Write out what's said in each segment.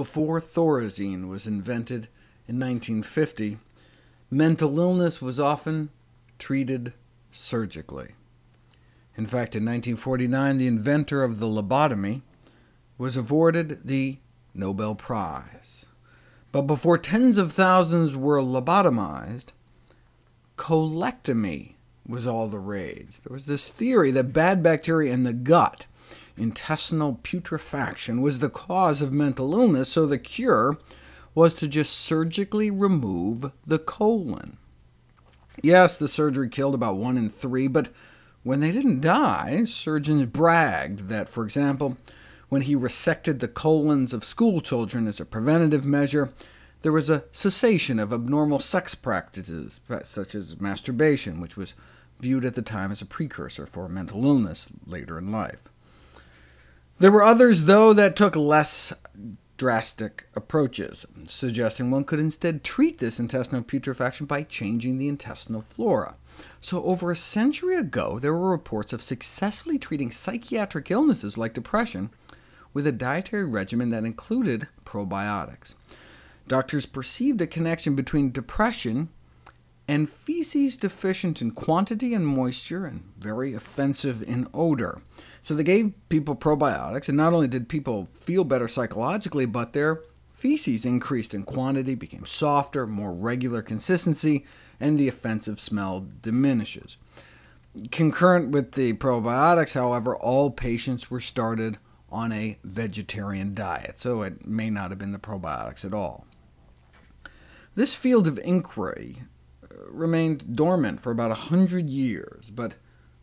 before Thorazine was invented in 1950, mental illness was often treated surgically. In fact, in 1949, the inventor of the lobotomy was awarded the Nobel Prize. But before tens of thousands were lobotomized, colectomy was all the rage. There was this theory that bad bacteria in the gut, intestinal putrefaction, was the cause of mental illness, so the cure was to just surgically remove the colon. Yes, the surgery killed about 1 in 3, but when they didn't die, surgeons bragged that, for example, when he resected the colons of schoolchildren as a preventative measure, there was a cessation of abnormal sex practices, such as masturbation, which was viewed at the time as a precursor for mental illness later in life. There were others, though, that took less drastic approaches, suggesting one could instead treat this intestinal putrefaction by changing the intestinal flora. So over a century ago, there were reports of successfully treating psychiatric illnesses like depression with a dietary regimen that included probiotics. Doctors perceived a connection between depression and feces deficient in quantity and moisture, and very offensive in odor. So they gave people probiotics, and not only did people feel better psychologically, but their feces increased in quantity, became softer, more regular consistency, and the offensive smell diminishes. Concurrent with the probiotics, however, all patients were started on a vegetarian diet, so it may not have been the probiotics at all. This field of inquiry remained dormant for about 100 years, but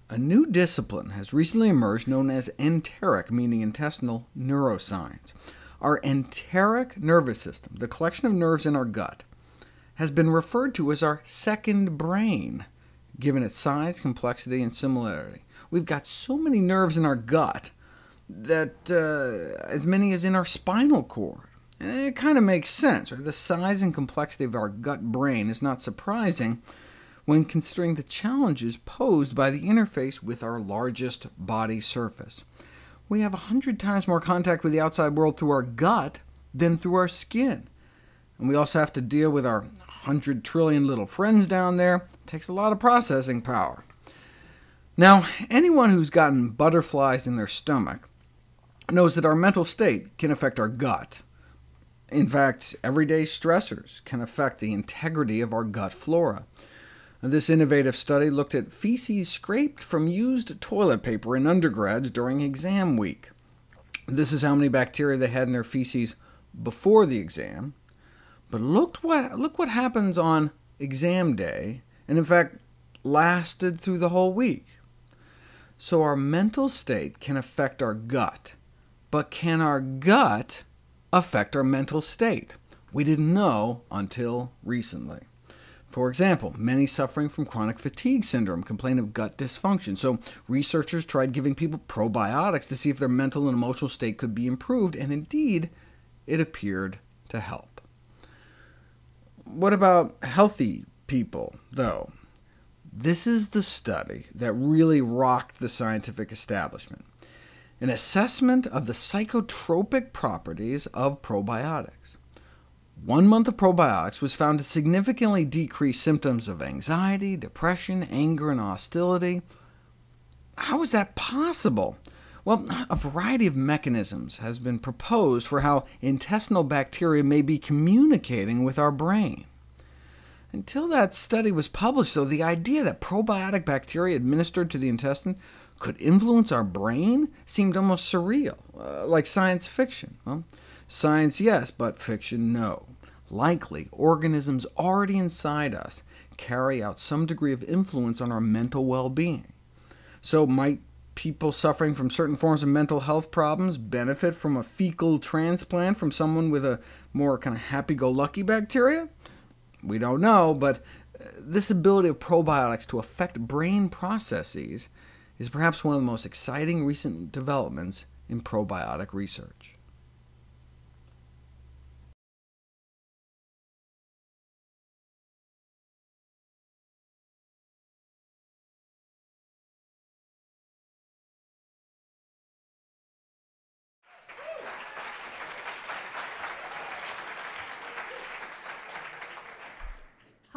a new discipline has recently emerged known as enteric, meaning intestinal neuroscience. Our enteric nervous system, the collection of nerves in our gut, has been referred to as our second brain, given its size, complexity, and similarity. We've got so many nerves in our gut that as many as in our spinal cord. And it kind of makes sense, right? The size and complexity of our gut brain is not surprising when considering the challenges posed by the interface with our largest body surface. We have 100 times more contact with the outside world through our gut than through our skin. And we also have to deal with our 100 trillion little friends down there. It takes a lot of processing power. Now, anyone who's gotten butterflies in their stomach knows that our mental state can affect our gut. In fact, everyday stressors can affect the integrity of our gut flora. This innovative study looked at feces scraped from used toilet paper in undergrads during exam week. This is how many bacteria they had in their feces before the exam. But look what happens on exam day, and in fact lasted through the whole week. So our mental state can affect our gut, but can our gut affect our mental state? We didn't know until recently. For example, many suffering from chronic fatigue syndrome complain of gut dysfunction, so researchers tried giving people probiotics to see if their mental and emotional state could be improved, and indeed, it appeared to help. What about healthy people, though? This is the study that really rocked the scientific establishment: an assessment of the psychotropic properties of probiotics. 1 month of probiotics was found to significantly decrease symptoms of anxiety, depression, anger, and hostility. How is that possible? Well, a variety of mechanisms has been proposed for how intestinal bacteria may be communicating with our brain. Until that study was published, though, the idea that probiotic bacteria administered to the intestine could influence our brain seemed almost surreal, like science fiction. Well, science, yes, but fiction, no. Likely, organisms already inside us carry out some degree of influence on our mental well-being. So might people suffering from certain forms of mental health problems benefit from a fecal transplant from someone with a more kind of happy-go-lucky bacteria? We don't know, but this ability of probiotics to affect brain processes is perhaps one of the most exciting recent developments in probiotic research.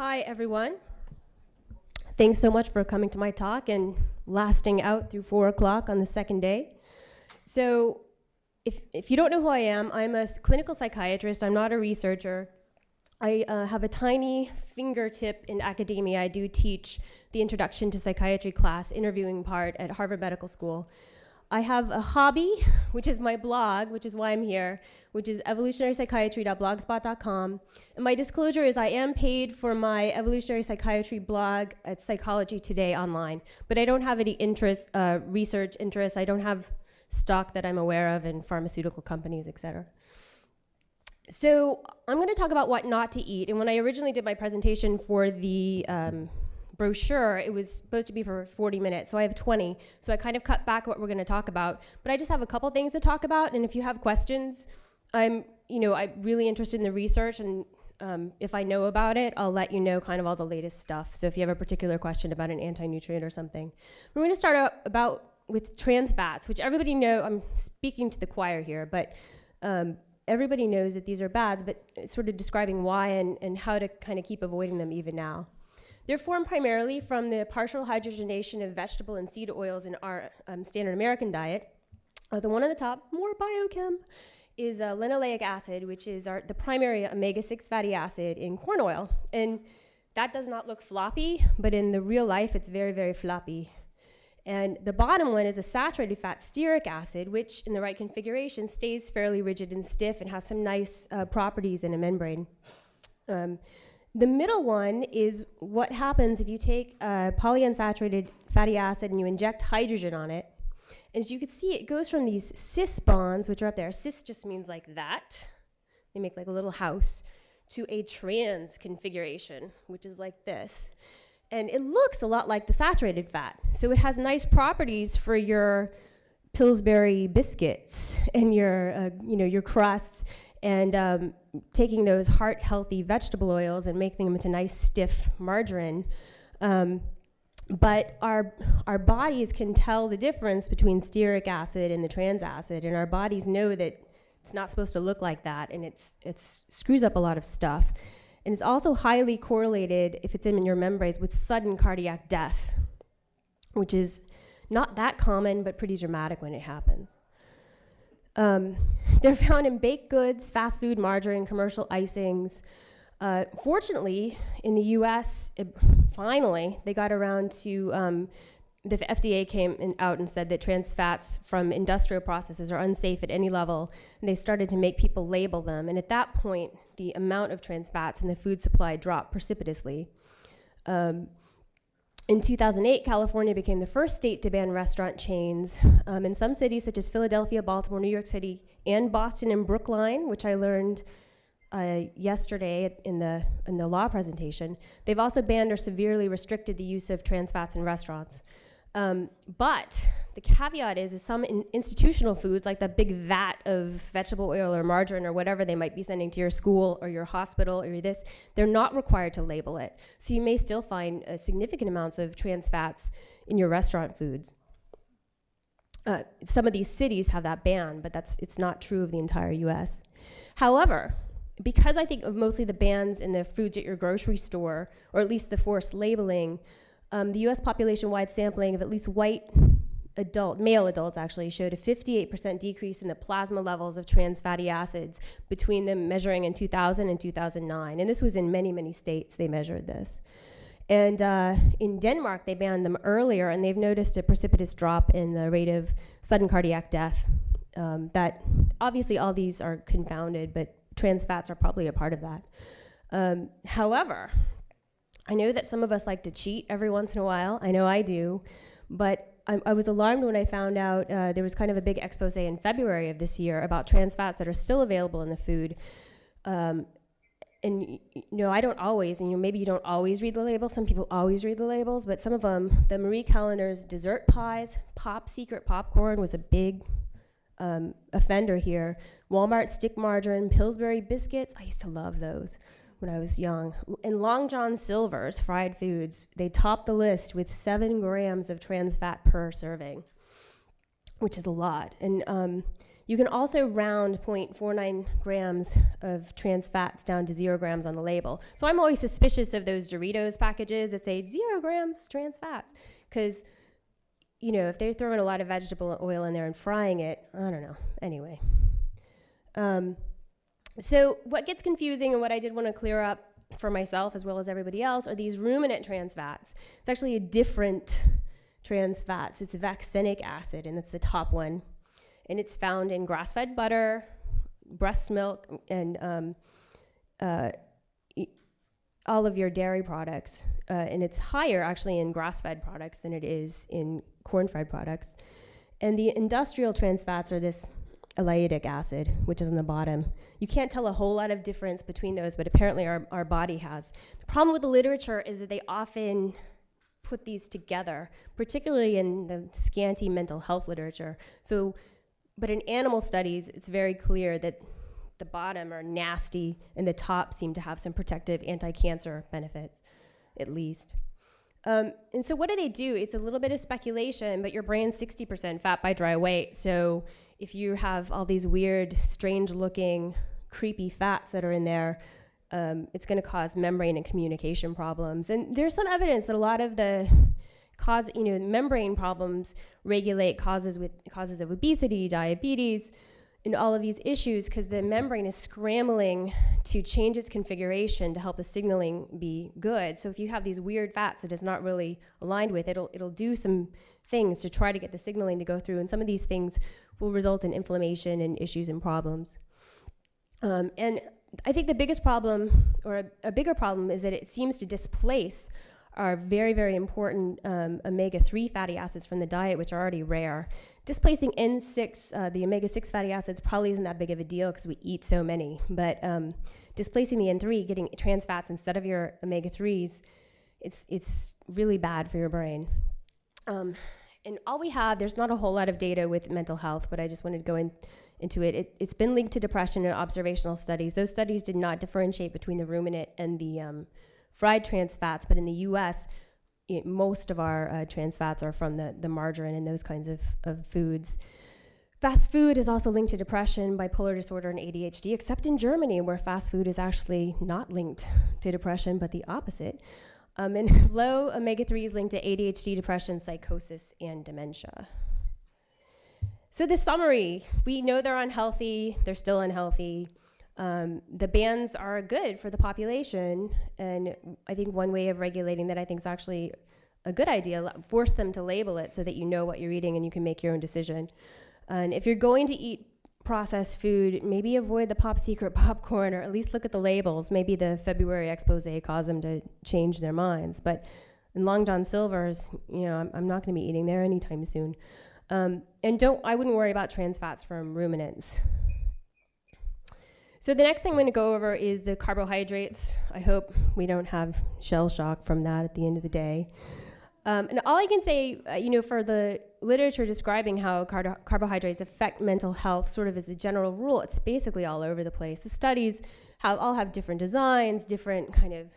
Hi, everyone. Thanks so much for coming to my talk and lasting out through 4 o'clock on the second day. So if you don't know who I am, I'm a clinical psychiatrist. I'm not a researcher. I have a tiny fingertip in academia. I do teach the Introduction to Psychiatry class interviewing part at Harvard Medical School. I have a hobby, which is my blog, which is why I'm here, which is evolutionarypsychiatry.blogspot.com. And my disclosure is I am paid for my evolutionary psychiatry blog at Psychology Today online, but I don't have any interest, research interests. I don't have stock that I'm aware of in pharmaceutical companies, et cetera. So I'm going to talk about what not to eat. And when I originally did my presentation for the brochure, it was supposed to be for 40 minutes. So I have 20. So I kind of cut back what we're going to talk about. But I just have a couple things to talk about. And if you have questions, I'm really interested in the research. And if I know about it, I'll let you know kind of all the latest stuff. So if you have a particular question about an anti-nutrient or something. We're going to start out with trans fats, which everybody knows. I'm speaking to the choir here, but everybody knows that these are bad, but sort of describing why and how to kind of keep avoiding them even now. They're formed primarily from the partial hydrogenation of vegetable and seed oils in our standard American diet. The one on the top, more biochem, is linoleic acid, which is the primary omega-6 fatty acid in corn oil. And that does not look floppy, but in the real life, it's very, very floppy. And the bottom one is a saturated fat, stearic acid, which in the right configuration stays fairly rigid and stiff and has some nice properties in a membrane. The middle one is what happens if you take polyunsaturated fatty acid and you inject hydrogen on it. And as you can see, it goes from these cis bonds, which are up there. Cis just means like that. They make like a little house, to a trans configuration, which is like this. And it looks a lot like the saturated fat. So it has nice properties for your Pillsbury biscuits and your, your crusts, and taking those heart-healthy vegetable oils and making them into nice, stiff margarine. But our bodies can tell the difference between stearic acid and the trans acid, and our bodies know that it's not supposed to look like that, and it screws up a lot of stuff. And it's also highly correlated, if it's in your membranes, with sudden cardiac death, which is not that common, but pretty dramatic when it happens. They're found in baked goods, fast food, margarine, commercial icings. Fortunately, in the US, finally, they got around to, the FDA came out and said that trans fats from industrial processes are unsafe at any level, and they started to make people label them. And at that point, the amount of trans fats in the food supply dropped precipitously. In 2008, California became the first state to ban restaurant chains. In some cities, such as Philadelphia, Baltimore, New York City, and Boston and Brookline, which I learned yesterday in the law presentation, they've also banned or severely restricted the use of trans fats in restaurants. But the caveat is some institutional foods, like that big vat of vegetable oil or margarine or whatever they might be sending to your school or your hospital or this, they're not required to label it. So you may still find significant amounts of trans fats in your restaurant foods. Some of these cities have that ban, but it's not true of the entire US. However, because I think of mostly the bans in the foods at your grocery store, or at least the forced labeling, the US population-wide sampling of at least white male adults actually showed a 58% decrease in the plasma levels of trans fatty acids between them measuring in 2000 and 2009. And this was in many, many states they measured this. And in Denmark, they banned them earlier, and they've noticed a precipitous drop in the rate of sudden cardiac death. That obviously all these are confounded, but trans fats are probably a part of that. However, I know that some of us like to cheat every once in a while. I know I do. But I was alarmed when I found out there was kind of a big expose in February of this year about trans fats that are still available in the food. And I don't always, maybe you don't always read the labels. Some people always read the labels. But some of them, the Marie Callender's dessert pies, Pop Secret popcorn was a big offender here. Walmart stick margarine, Pillsbury biscuits. I used to love those when I was young. And Long John Silver's fried foods, they topped the list with 7 grams of trans fat per serving, which is a lot. And You can also round 0.49 grams of trans fats down to 0 grams on the label. So I'm always suspicious of those Doritos packages that say 0 grams trans fats, because, you know, if they're throwing a lot of vegetable oil in there and frying it, I don't know. Anyway. So what gets confusing, and what I did want to clear up for myself as well as everybody else, are these ruminant trans fats. It's actually a different trans fats. It's vaccinic acid, and it's the top one. And it's found in grass-fed butter, breast milk, and all of your dairy products. And it's higher actually in grass-fed products than it is in corn-fed products. And the industrial trans fats are this eleidic acid, which is on the bottom. You can't tell a whole lot of difference between those, but apparently our body has. The problem with the literature is that they often put these together, particularly in the scanty mental health literature. So, but in animal studies, it's very clear that the bottom are nasty and the top seem to have some protective anti-cancer benefits, at least. And so what do they do? It's a little bit of speculation, but your brain's 60% fat by dry weight. So if you have all these weird, strange-looking, creepy fats that are in there, it's going to cause membrane and communication problems. And there's some evidence that a lot of the membrane problems regulate causes of obesity, diabetes, and all of these issues, because the membrane is scrambling to change its configuration to help the signaling be good. So if you have these weird fats that it's not really aligned with, it'll do some things to try to get the signaling to go through, and some of these things will result in inflammation and issues and problems. And I think the biggest problem, or a bigger problem, is that it seems to displace our very, very important omega-3 fatty acids from the diet, which are already rare. Displacing N6, the omega-6 fatty acids, probably isn't that big of a deal because we eat so many, but displacing the N3, getting trans fats instead of your omega-3s, it's really bad for your brain. And all we have, there's not a whole lot of data with mental health, but I just wanted to go into it. It's been linked to depression in observational studies. Those studies did not differentiate between the ruminant and the fried trans fats, but in the US, most of our trans fats are from the margarine and those kinds of foods. Fast food is also linked to depression, bipolar disorder, and ADHD, except in Germany, where fast food is actually not linked to depression, but the opposite. And low omega-3 is linked to ADHD, depression, psychosis, and dementia. So the summary, we know they're unhealthy, they're still unhealthy. The bans are good for the population, and I think one way of regulating that I think is actually a good idea, force them to label it so that you know what you're eating and you can make your own decision. And if you're going to eat processed food, maybe avoid the Pop Secret popcorn, or at least look at the labels. Maybe the February expose caused them to change their minds, but in Long John Silver's, you know, I'm not going to be eating there anytime soon. And I wouldn't worry about trans fats from ruminants. So the next thing I'm going to go over is the carbohydrates. I hope we don't have shell shock from that at the end of the day. And all I can say, you know, for the literature describing how carbohydrates affect mental health, sort of as a general rule, it's basically all over the place. The studies all have different designs, different kind of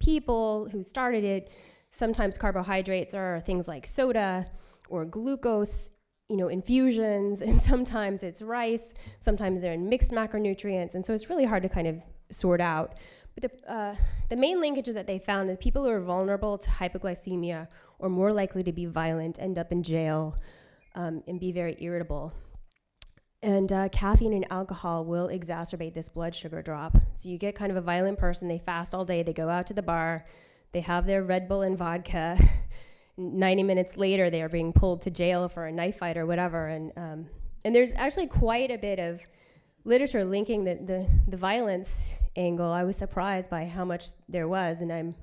people who started it. Sometimes carbohydrates are things like soda or glucose, you know, infusions, and sometimes it's rice, sometimes they're in mixed macronutrients, and so it's really hard to kind of sort out. But the main linkage that they found that people who are vulnerable to hypoglycemia or more likely to be violent end up in jail and be very irritable. And caffeine and alcohol will exacerbate this blood sugar drop. So you get kind of a violent person, they fast all day, they go out to the bar, they have their Red Bull and vodka, 90 minutes later, they are being pulled to jail for a knife fight or whatever. And there's actually quite a bit of literature linking the violence angle. I was surprised by how much there was, and I'm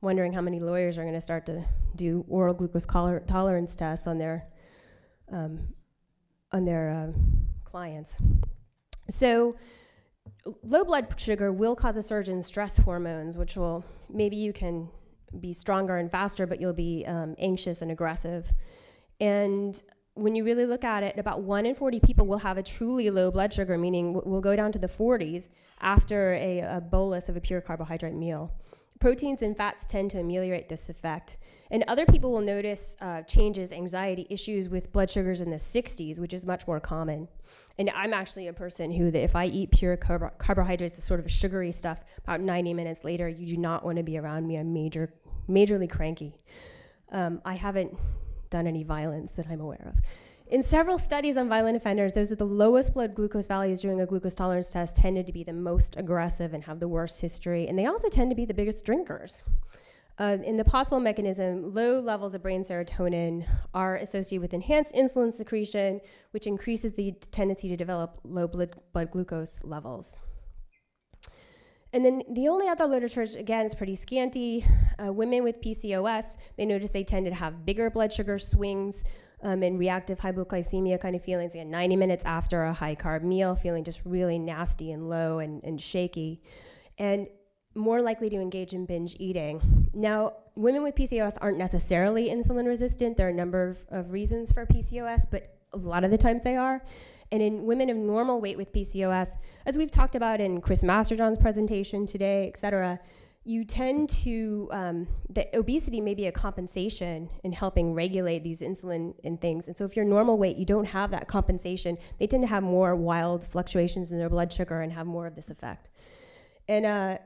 wondering how many lawyers are going to start to do oral glucose tolerance tests on their clients. So low blood sugar will cause a surge in stress hormones, which will, maybe you can be stronger and faster, but you'll be anxious and aggressive. And when you really look at it, about 1 in 40 people will have a truly low blood sugar, meaning we'll go down to the 40s after a bolus of a pure carbohydrate meal. Proteins and fats tend to ameliorate this effect, And other people will notice changes, anxiety issues with blood sugars in the 60s, which is much more common. And I'm actually a person who, that if I eat pure carbohydrates, the sort of sugary stuff, about 90 minutes later, you do not want to be around me. I'm majorly cranky. I haven't done any violence that I'm aware of. In several studies on violent offenders, those with the lowest blood glucose values during a glucose tolerance test tended to be the most aggressive and have the worst history, and they also tend to be the biggest drinkers. In the possible mechanism, low levels of brain serotonin are associated with enhanced insulin secretion, which increases the tendency to develop low blood glucose levels. And then the only other literature, again, is pretty scanty. Women with PCOS, they notice they tend to have bigger blood sugar swings, and reactive hypoglycemia kind of feelings, again, 90 minutes after a high-carb meal, feeling just really nasty and low and shaky, and more likely to engage in binge eating. Now, women with PCOS aren't necessarily insulin resistant. There are a number of reasons for PCOS, but a lot of the times they are. And in women of normal weight with PCOS, as we've talked about in Chris Masterjohn's presentation today, et cetera, you tend to, that obesity may be a compensation in helping regulate these insulin and things. And so if you're normal weight, you don't have that compensation. They tend to have more wild fluctuations in their blood sugar and have more of this effect. And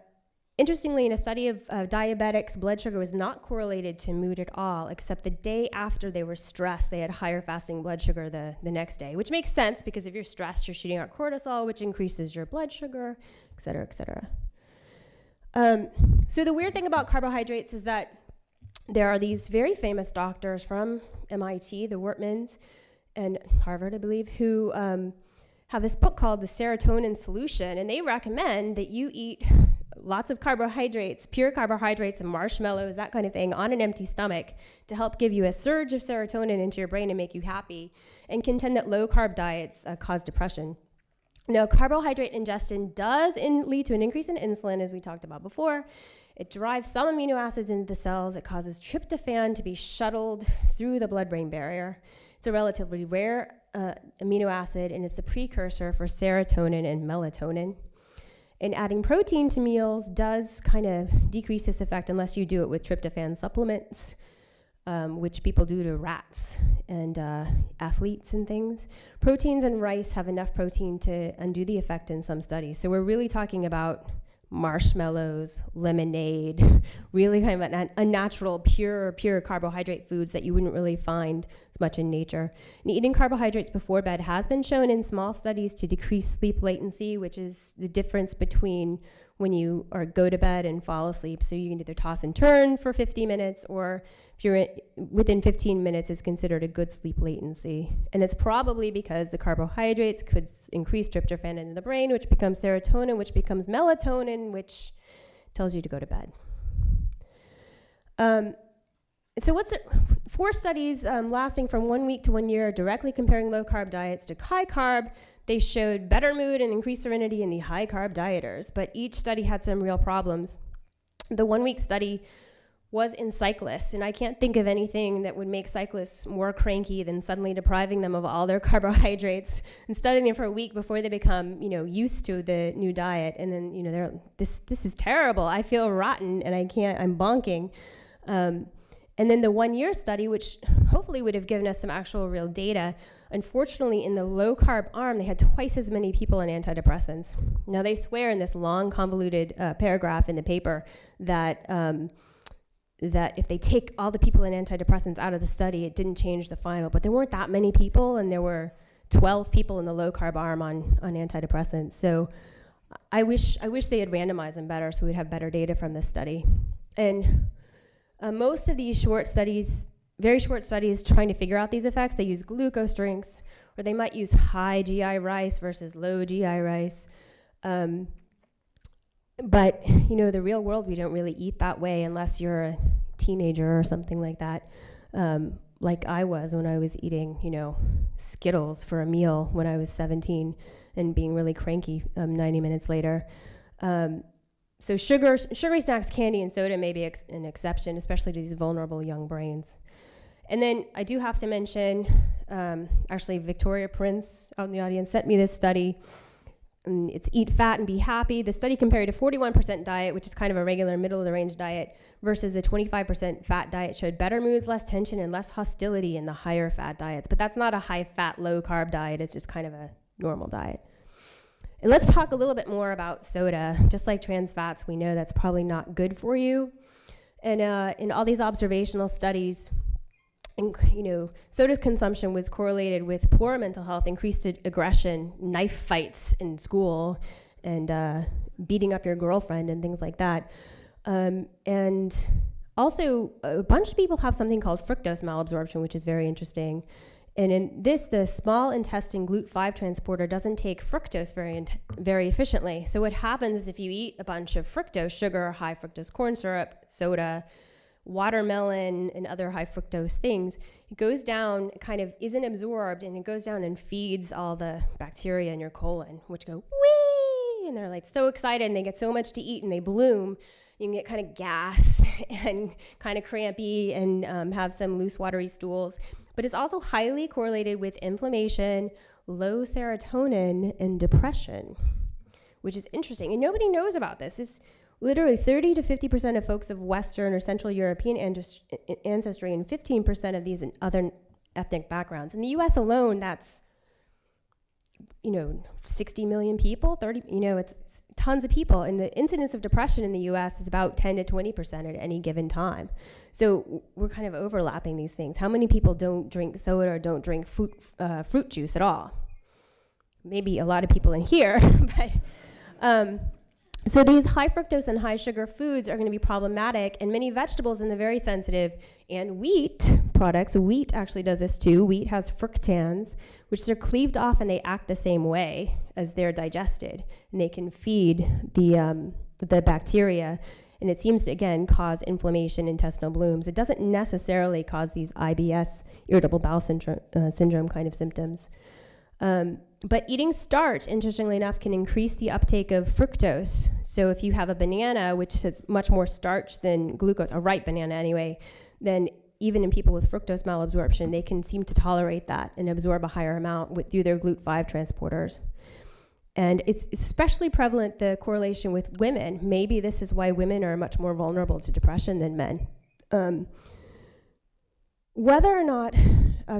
interestingly, in a study of diabetics, blood sugar was not correlated to mood at all, except the day after they were stressed, they had higher fasting blood sugar the next day, which makes sense because if you're stressed, you're shooting out cortisol, which increases your blood sugar, et cetera, et cetera. So the weird thing about carbohydrates is that there are these very famous doctors from MIT, the Wortmans, and Harvard, I believe, who have this book called The Serotonin Solution, and they recommend that you eat lots of carbohydrates, pure carbohydrates and marshmallows, that kind of thing, on an empty stomach to help give you a surge of serotonin into your brain and make you happy, and contend that low-carb diets cause depression. Now, carbohydrate ingestion does lead to an increase in insulin, as we talked about before. It drives some amino acids into the cells. It causes tryptophan to be shuttled through the blood-brain barrier. It's a relatively rare amino acid, and it's the precursor for serotonin and melatonin. And adding protein to meals does kind of decrease this effect unless you do it with tryptophan supplements, which people do to rats and athletes and things. Proteins in rice have enough protein to undo the effect in some studies. So we're really talking about marshmallows, lemonade, really kind of unnatural, pure carbohydrate foods that you wouldn't really find as much in nature. And eating carbohydrates before bed has been shown in small studies to decrease sleep latency, which is the difference between when you go to bed and fall asleep. So you can either toss and turn for 50 minutes, or if you're within 15 minutes is considered a good sleep latency. And it's probably because the carbohydrates could increase tryptophan in the brain, which becomes serotonin, which becomes melatonin, which tells you to go to bed. So what's it? 4 studies lasting from 1 week to 1 year directly comparing low-carb diets to high-carb. They showed better mood and increased serenity in the high-carb dieters, but each study had some real problems. The 1-week study was in cyclists, and I can't think of anything that would make cyclists more cranky than suddenly depriving them of all their carbohydrates and studying them for a week before they become, used to the new diet, and then, they're, this is terrible. I feel rotten, and I'm bonking. And then the 1-year study, which hopefully would have given us some actual real data, unfortunately, in the low-carb arm, they had twice as many people on antidepressants. Now, they swear in this long, convoluted paragraph in the paper that that if they take all the people in antidepressants out of the study, it didn't change the final. But there weren't that many people, and there were 12 people in the low-carb arm on antidepressants. So I wish they had randomized them better so we'd have better data from this study. And most of these short studies, very short studies trying to figure out these effects, they use glucose drinks, or they might use high GI rice versus low GI rice. But the real world, we don't really eat that way unless you're a teenager or something like that, like I was when I was eating, Skittles for a meal when I was 17 and being really cranky 90 minutes later. So sugary snacks, candy, and soda may be an exception, especially to these vulnerable young brains. And then I do have to mention, actually Victoria Prince out in the audience sent me this study It's eat fat and be happy. The study compared a 41% diet, which is kind of a regular middle of the range diet, versus the 25% fat diet showed better moods, less tension, and less hostility in the higher fat diets. But that's not a high fat, low carb diet. It's just kind of a normal diet. And let's talk a little bit more about soda. Just like trans fats, we know that's probably not good for you. And in all these observational studies, you know, soda consumption was correlated with poor mental health, increased aggression, knife fights in school, and beating up your girlfriend and things like that. And also, a bunch of people have something called fructose malabsorption, which is very interesting. And in this, the small intestine GLUT5 transporter doesn't take fructose very efficiently. So what happens is if you eat a bunch of fructose, sugar, high fructose corn syrup, soda, watermelon, and other high fructose things, it goes down, kind of isn't absorbed, and it goes down and feeds all the bacteria in your colon, which go wee, and they're like so excited and they get so much to eat and they bloom. You can get kind of gas and kind of crampy and have some loose watery stools. But it's also highly correlated with inflammation, low serotonin, and depression, which is interesting. And nobody knows about this. It's literally 30 to 50% of folks of Western or Central European ancestry and 15% of these in other ethnic backgrounds. In the US alone, that's, you know, 60 million people, 30, you know, it's tons of people. And the incidence of depression in the US is about 10 to 20% at any given time. So we're kind of overlapping these things. How many people don't drink soda or don't drink fruit juice at all? Maybe a lot of people in here, but... So these high fructose and high sugar foods are going to be problematic, and many vegetables in the very sensitive, and wheat products. Wheat actually does this too. Wheat has fructans, which they're cleaved off and they act the same way as they're digested, and they can feed the bacteria, and it seems to, again, cause inflammation, intestinal blooms. It doesn't necessarily cause these IBS, irritable bowel syndrome kind of symptoms. But eating starch, interestingly enough, can increase the uptake of fructose. So if you have a banana, which is much more starch than glucose, a ripe banana anyway, then even in people with fructose malabsorption, they can seem to tolerate that and absorb a higher amount through their GLUT5 transporters. And it's especially prevalent, the correlation with women. Maybe this is why women are much more vulnerable to depression than men. Whether or not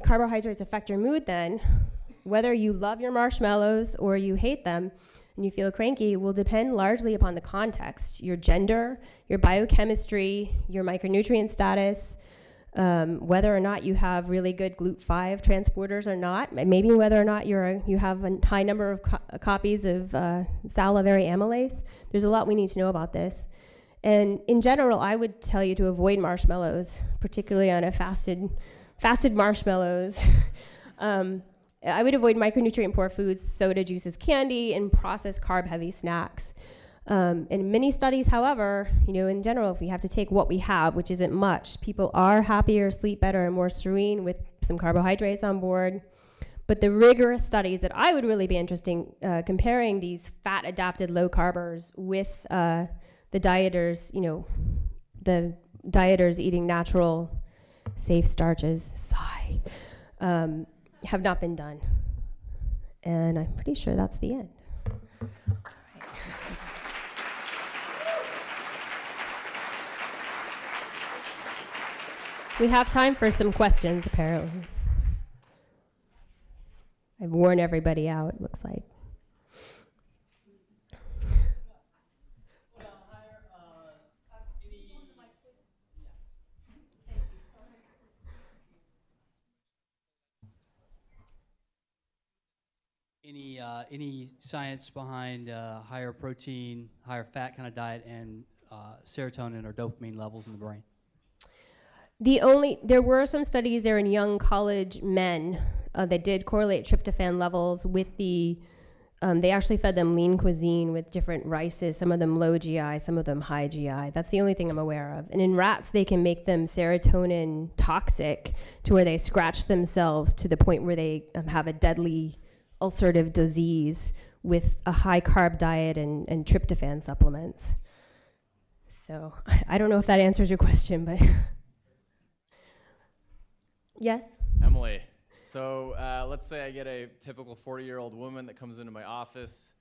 carbohydrates affect your mood then, whether you love your marshmallows or you hate them and you feel cranky will depend largely upon the context, your gender, your biochemistry, your micronutrient status, whether or not you have really good GLUT5 transporters or not, maybe whether or not you have a high number of copies of salivary amylase. There's a lot we need to know about this. And in general, I would tell you to avoid marshmallows, particularly on a fasted marshmallows. I would avoid micronutrient-poor foods, soda, juices, candy, and processed carb-heavy snacks. In many studies, however, you know, in general, if we have to take what we have, which isn't much, people are happier, sleep better, and more serene with some carbohydrates on board. But the rigorous studies that I would really be interested in comparing these fat-adapted low-carbers with the dieters eating natural, safe starches, sigh, have not been done. And I'm pretty sure that's the end. All right. We have time for some questions, apparently. I've worn everybody out, it looks like. Any science behind higher protein, higher fat kind of diet and serotonin or dopamine levels in the brain? There were some studies there in young college men that did correlate tryptophan levels with the, they actually fed them lean cuisine with different rices, some of them low GI, some of them high GI. That's the only thing I'm aware of. And in rats, they can make them serotonin toxic to where they scratch themselves to the point where they have a deadly ulcerative disease with a high carb diet and tryptophan supplements. So I don't know if that answers your question, but yes? Emily, so let's say I get a typical 40-year-old woman that comes into my office.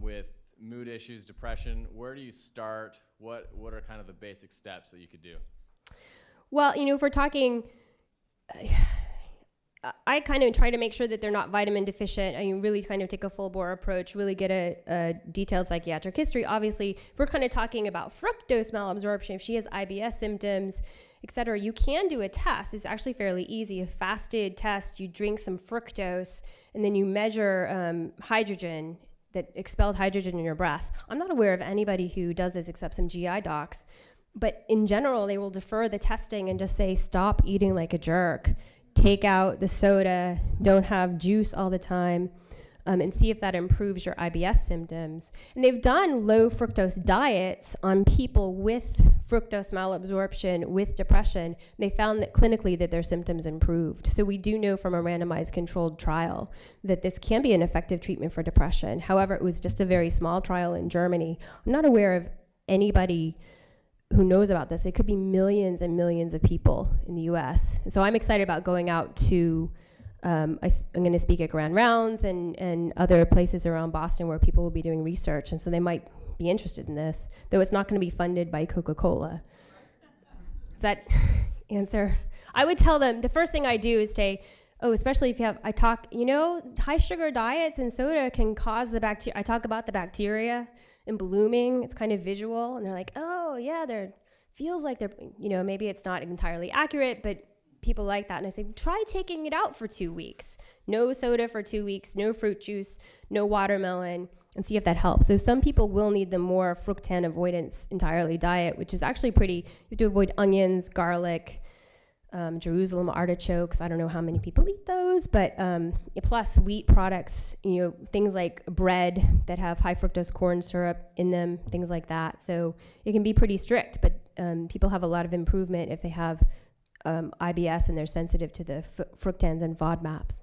with mood issues, depression, where do you start? What are kind of the basic steps that you could do? Well, you know, if we're talking, I kind of try to make sure that they're not vitamin deficient. I mean, really kind of take a full bore approach, really get a detailed psychiatric history. Obviously, if we're kind of talking about fructose malabsorption, if she has IBS symptoms, et cetera, you can do a test. It's actually fairly easy. A fasted test, you drink some fructose, and then you measure hydrogen, that expelled hydrogen in your breath. I'm not aware of anybody who does this except some GI docs. But in general, they will defer the testing and just say, stop eating like a jerk. Take out the soda, don't have juice all the time, and see if that improves your IBS symptoms. And they've done low fructose diets on people with fructose malabsorption, with depression. They found that clinically that their symptoms improved. So we do know from a randomized controlled trial that this can be an effective treatment for depression. However, it was just a very small trial in Germany. I'm not aware of anybody who knows about this. It could be millions and millions of people in the US. And so I'm excited about going out to, I'm gonna speak at Grand Rounds and other places around Boston where people will be doing research, and so they might be interested in this, though it's not gonna be funded by Coca-Cola. Does that answer? I would tell them, the first thing I do is say, oh, especially if you have, I talk, you know, high sugar diets and soda can cause the bacteria. I talk about the bacteria and blooming, it's kind of visual, and they're like, oh yeah, there feels like they're, you know, maybe it's not entirely accurate, but people like that. And I say, try taking it out for 2 weeks. No soda for 2 weeks, no fruit juice, no watermelon, and see if that helps. So some people will need the more fructan avoidance entirely diet, which is actually pretty, you have to avoid onions, garlic, Jerusalem artichokes. I don't know how many people eat those, but plus wheat products, you know, things like bread that have high fructose corn syrup in them, things like that. So it can be pretty strict, but people have a lot of improvement if they have IBS and they're sensitive to the fructans and FODMAPs.